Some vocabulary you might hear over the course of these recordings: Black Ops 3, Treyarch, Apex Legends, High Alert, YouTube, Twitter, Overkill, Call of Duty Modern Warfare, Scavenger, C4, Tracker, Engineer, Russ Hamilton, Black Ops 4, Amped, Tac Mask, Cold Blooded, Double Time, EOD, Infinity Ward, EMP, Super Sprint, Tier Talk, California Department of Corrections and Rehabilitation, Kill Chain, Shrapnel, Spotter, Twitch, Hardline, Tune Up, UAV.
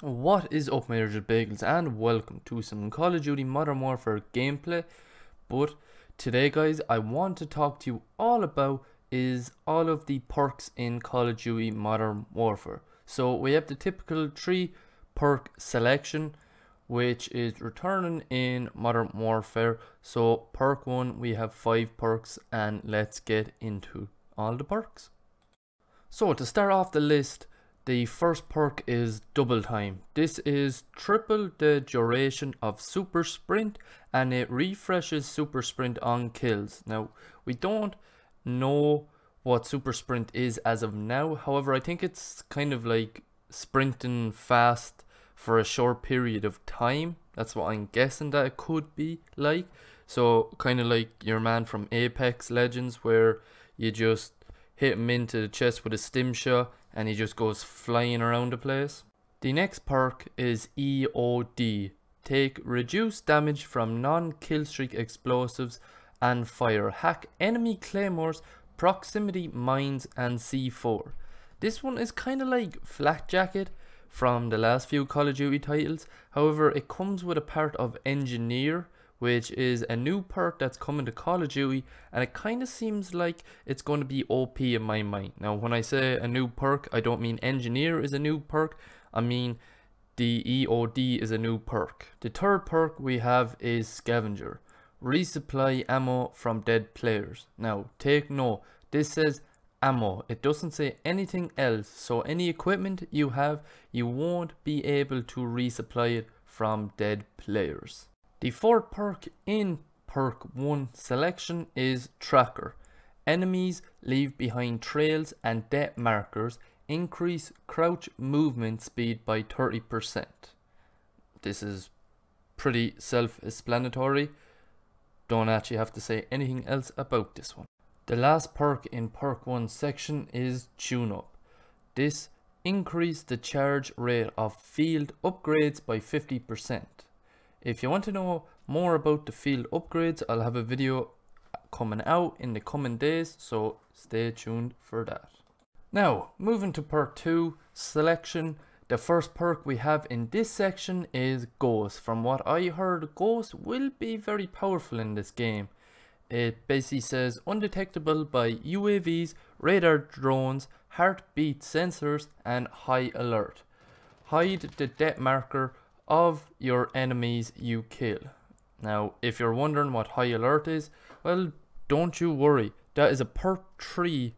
What is up, my dear bagels, and welcome to some Call of Duty Modern Warfare gameplay. But today, guys, I want to talk to you all about is all of the perks in Call of Duty Modern Warfare. So we have the typical 3 perk selection, which is returning in Modern Warfare. So perk 1, we have 5 perks, and let's get into all the perks. So to start off the list, the first perk is Double Time. This is triple the duration of Super Sprint, and it refreshes Super Sprint on kills. Now, we don't know what Super Sprint is as of now. However, I think it's kind of like sprinting fast for a short period of time. That's what I'm guessing that it could be like. So kind of like your man from Apex Legends, where you just hit him into the chest with a stim shot and he just goes flying around the place. The next perk is EOD. Take reduced damage from non-killstreak explosives and fire. Hack enemy claymores, proximity mines, and C4. This one is kind of like Flat Jacket from the last few Call of Duty titles. However, it comes with a part of Engineer, which is a new perk that's coming to Call of Duty, and it kind of seems like it's going to be OP in my mind. Now, when I say a new perk, I don't mean Engineer is a new perk. I mean the EOD is a new perk. The third perk we have is Scavenger. Resupply ammo from dead players. Now, take note, this says ammo. It doesn't say anything else, so any equipment you have, you won't be able to resupply it from dead players. The fourth perk in perk 1 selection is Tracker. Enemies leave behind trails and death markers. Increase crouch movement speed by 30%. This is pretty self-explanatory. Don't actually have to say anything else about this one. The last perk in perk 1 section is Tune Up. This increases the charge rate of field upgrades by 50%. If you want to know more about the field upgrades, I'll have a video coming out in the coming days, so stay tuned for that. Now, moving to perk 2 selection, the first perk we have in this section is Ghost. From what I heard, Ghost will be very powerful in this game. It basically says undetectable by UAVs, radar drones, heartbeat sensors, and High Alert. Hide the death marker of your enemies you kill. Now, if you're wondering what High Alert is, well, don't you worry, that is a perk 3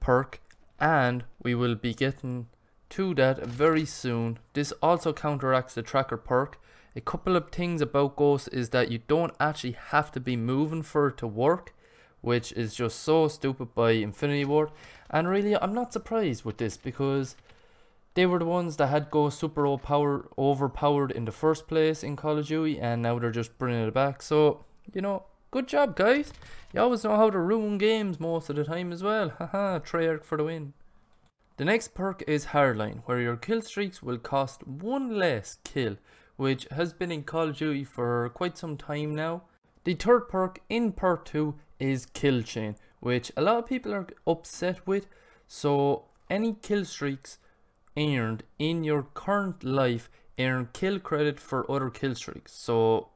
perk, and we will be getting to that very soon. This also counteracts the Tracker perk. A couple of things about Ghost is that you don't actually have to be moving for it to work, which is just so stupid by Infinity Ward. And really, I'm not surprised with this, because they were the ones that had Ghost super overpowered in the first place in Call of Duty, and now they're just bringing it back. So, you know, good job, guys. You always know how to ruin games most of the time as well. Haha, Treyarch for the win. The next perk is Hardline, where your kill streaks will cost 1 less kill, which has been in Call of Duty for quite some time now. The third perk in perk 2 is Kill Chain, which a lot of people are upset with. So any kill streaks earned in your current life earn kill credit for other kill streaks. So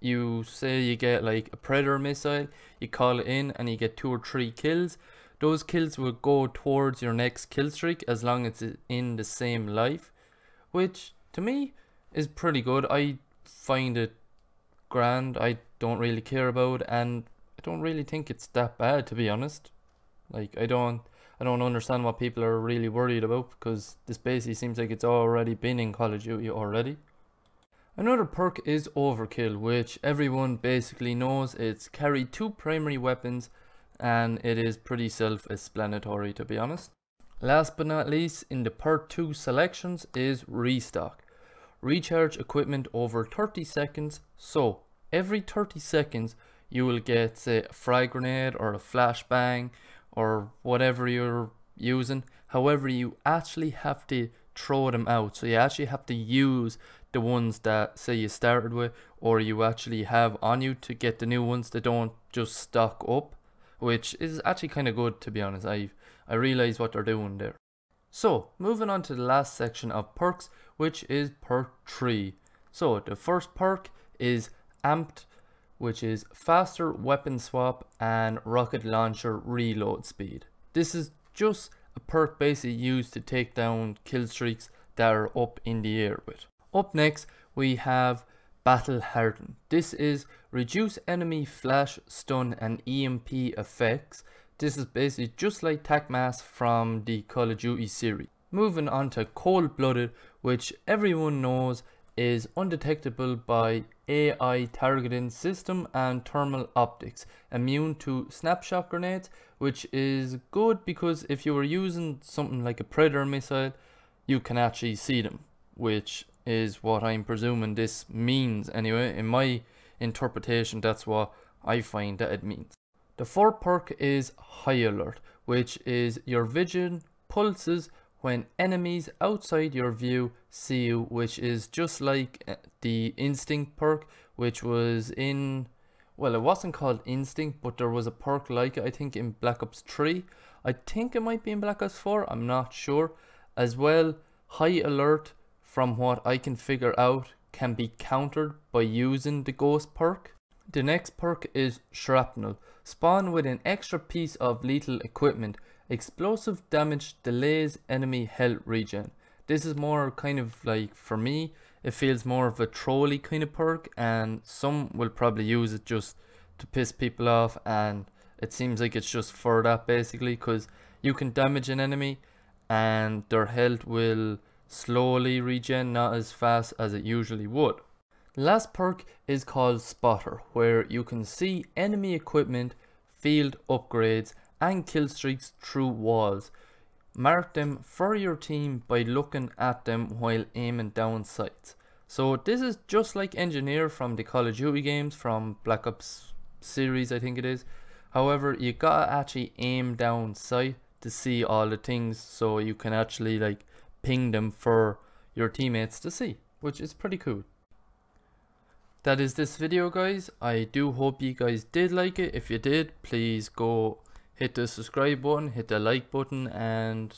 you say you get like a Predator missile, you call it in and you get 2 or 3 kills. Those kills will go towards your next kill streak as long as it's in the same life, which to me is pretty good. I find it grand. I don't really care about it, and I don't really think it's that bad, to be honest. Like, I don't understand what people are really worried about, because this basically seems like it's already been in Call of Duty already. Another perk is Overkill, which everyone basically knows. It's carry 2 primary weapons, and it is pretty self-explanatory, to be honest. Last but not least, in the perk 2 selections is Restock. Recharge equipment over 30 seconds. So every 30 seconds you will get, say, a frag grenade or a flashbang, or whatever you're using. However, you actually have to throw them out. So you actually have to use the ones that, say, you started with, or you actually have on you, to get the new ones that don't just stock up, which is actually kind of good, to be honest. I realize what they're doing there. So moving on to the last section of perks, which is perk 3. So the first perk is Amped, which is faster weapon swap and rocket launcher reload speed. This is just a perk basically used to take down kill streaks that are up in the air with. Up next we have Battle Hardened. This is reduce enemy flash, stun and EMP effects. This is basically just like Tac Mask from the Call of Duty series. Moving on to Cold Blooded, which everyone knows is undetectable by AI targeting system and thermal optics, immune to snapshot grenades, which is good because if you were using something like a Predator missile, you can actually see them, which is what I'm presuming this means anyway. In my interpretation, that's what I find that it means. The fourth perk is High Alert, which is your vision pulses when enemies outside your view see you, which is just like the Instinct perk, which was in, well, it wasn't called Instinct, but there was a perk like it, I think in Black Ops 3. I think it might be in Black Ops 4, I'm not sure. As well, High Alert, from what I can figure out, can be countered by using the Ghost perk. The next perk is Shrapnel. Spawn with an extra piece of lethal equipment. Explosive damage delays enemy health regen. This is more kind of like, for me, it feels more of a trolley kind of perk, and some will probably use it just to piss people off, and it seems like it's just for that basically, because you can damage an enemy and their health will slowly regen, not as fast as it usually would. The last perk is called Spotter, where you can see enemy equipment, field upgrades and kill streaks through walls. Mark them for your team by looking at them while aiming down sights. So this is just like Engineer from the Call of Duty games, from Black Ops series I think it is. However, you gotta actually aim down sight to see all the things, so you can actually like ping them for your teammates to see, which is pretty cool. That is this video guys. I do hope you guys did like it. If you did, please go hit the subscribe button, hit the like button, and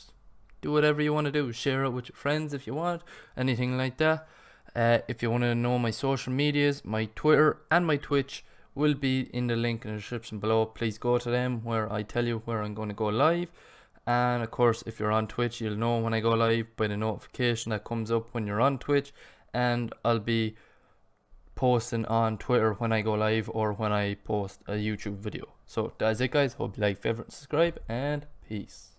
do whatever you want to do. Share it with your friends if you want, anything like that. If you want to know my social medias, my Twitter and my Twitch will be in the link in the description below. Please go to them where I tell you where I'm going to go live. And of course, if you're on Twitch, you'll know when I go live by the notification that comes up when you're on Twitch. And I'll be posting on Twitter when I go live or when I post a YouTube video. So that's it guys, hope you like, favorite, subscribe, and peace.